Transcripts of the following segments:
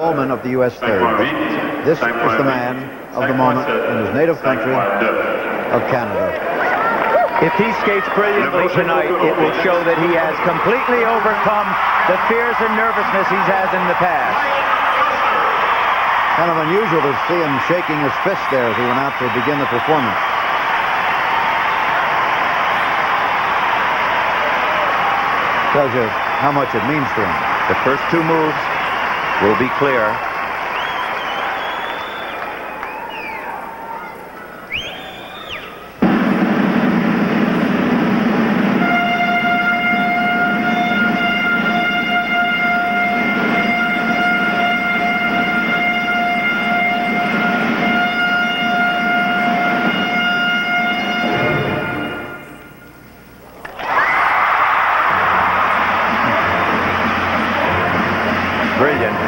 Foreman of the U.S. Third. This is the man of the moment in his native country of Canada. If he skates brilliantly tonight, it will show that he has completely overcome the fears and nervousness he has in the past. Kind of unusual to see him shaking his fist there as he went out to begin the performance. Tells you how much it means to him. The first two moves will be clear.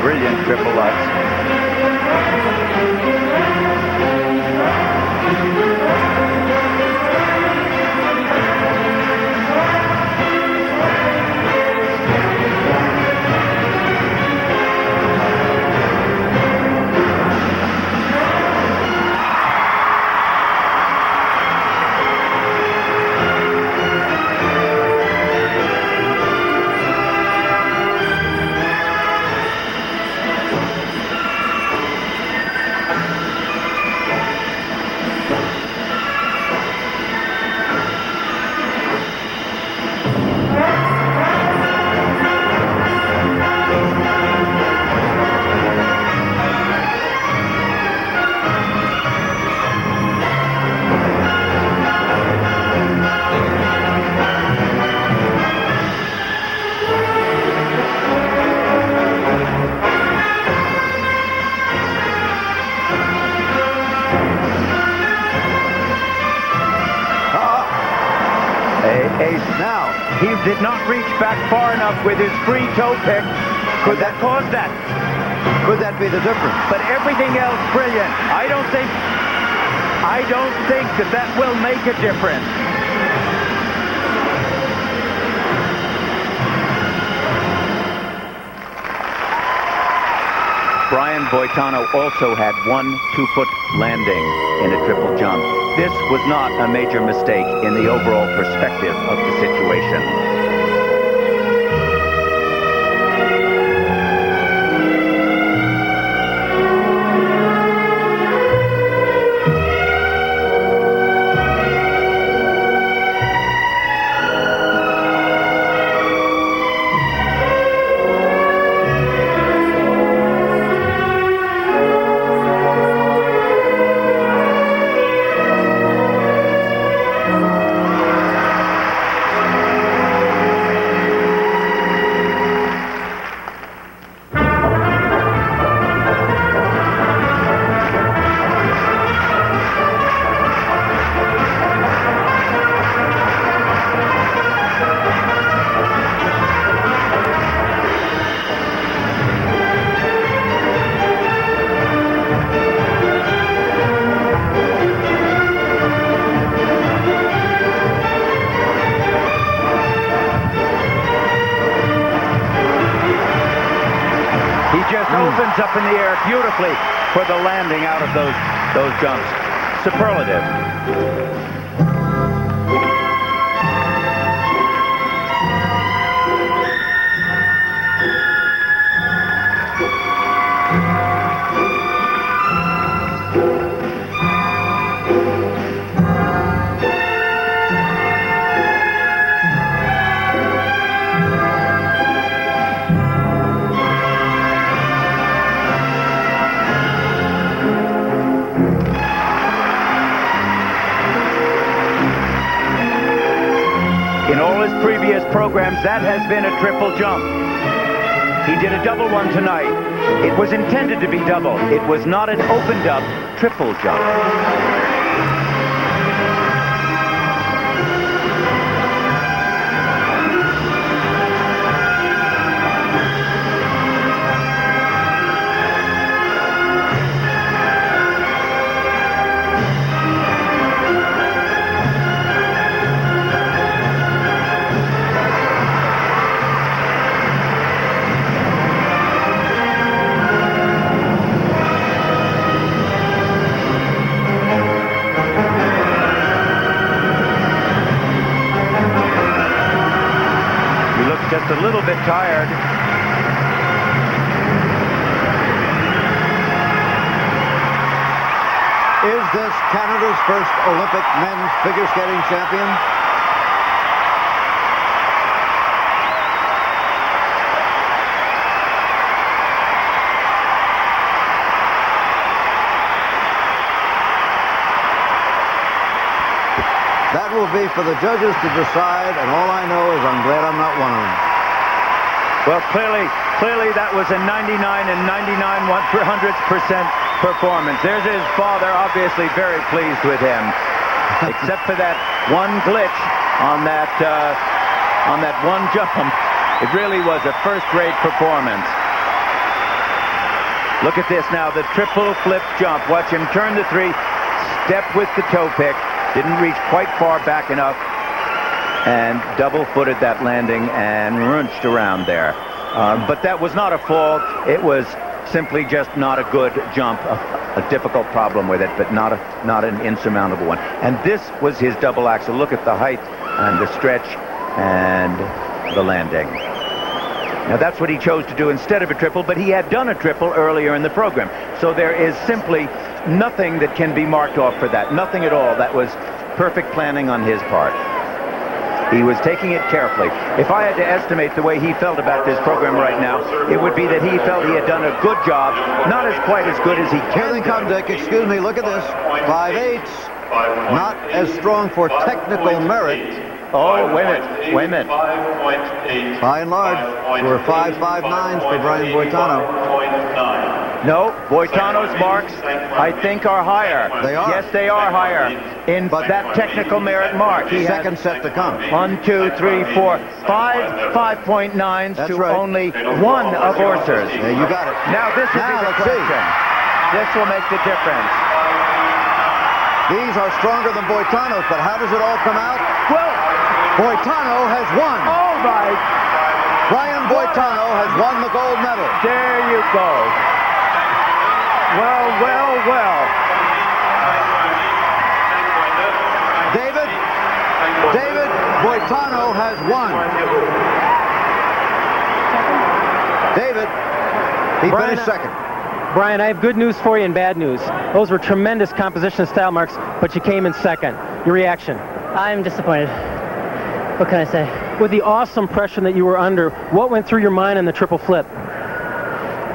Brilliant triple lutz. Now, he did not reach back far enough with his free toe pick. Could that cause that? Could that be the difference? But everything else, brilliant. I don't think that will make a difference. Brian Boitano also had 1 2-foot landing in a triple jump. This was not a major mistake in the overall perspective of the situation. Opens up in the air beautifully for the landing out of those jumps. Superlative. In all his previous programs, that has been a triple jump. He did a double one tonight. It was intended to be double. It was not an opened up triple jump. tired. Is this Canada's first Olympic men's figure skating champion? That will be for the judges to decide, and all I know is I'm glad I'm not one of them. Well, clearly that was a 99 and 99/100% performance. There's his father, obviously very pleased with him, except for that one glitch on that one jump. It really was a first-rate performance. Look at this now, the triple flip jump. Watch him turn the three, step with the toe pick. Didn't reach quite far back enough and double-footed that landing and wrenched around there. But that was not a fall. It was simply just not a good jump, a difficult problem with it, but not an insurmountable one. And this was his double axel. Look at the height and the stretch and the landing. Now that's what he chose to do instead of a triple, but he had done a triple earlier in the program. So there is simply nothing that can be marked off for that. Nothing at all. That was perfect planning on his part. He was taking it carefully. If I had to estimate the way he felt about this program right now, it would be that he felt he had done a good job, not as quite as good as he can. Here they come, Dick. Excuse me, look at this. 5/8. Not as strong for technical merit. Oh, wait a minute, wait a minute. By and large, we're 5.59s for Brian Boitano. No, Boitano's marks, I think, are higher. They are. Yes, they are higher. In but that technical merit mark. He second set to come. 1, 2, 3, 4, 5 5.9s to right. Only one of Orser's. Yeah, you got it. Now this will be the question. This will make the difference. These are stronger than Boitano's, but how does it all come out? Well, Boitano has won. All right. Brian Boitano has won the gold medal. There you go. Well, well, well. David Boitano has won. David, he finished second. Brian, I have good news for you and bad news. Those were tremendous composition style marks, but you came in second. Your reaction? I'm disappointed. What can I say? With the awesome pressure that you were under, what went through your mind on the triple flip?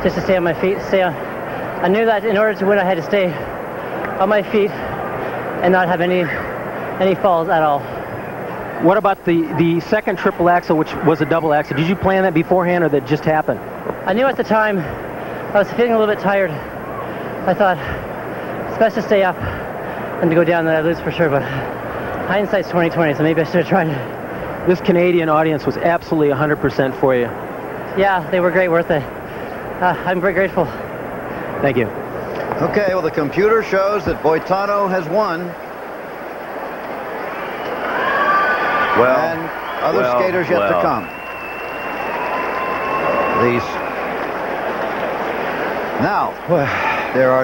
Just to stay on my feet. I knew that in order to win, I had to stay on my feet and not have any falls at all. What about the second triple axel, which was a double axel? Did you plan that beforehand, or that just happened? I knew at the time I was feeling a little bit tired. I thought it's best to stay up and to go down, then I lose for sure, but hindsight's 20/20, so maybe I should have tried it. This Canadian audience was absolutely 100% for you. Yeah, they were great, weren't they? I'm very grateful. Thank you. Okay, well, the computer shows that Boitano has won. Well, and other skaters yet to come. These. Now, there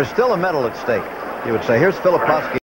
is still a medal at stake, you would say. Here's Filipowski.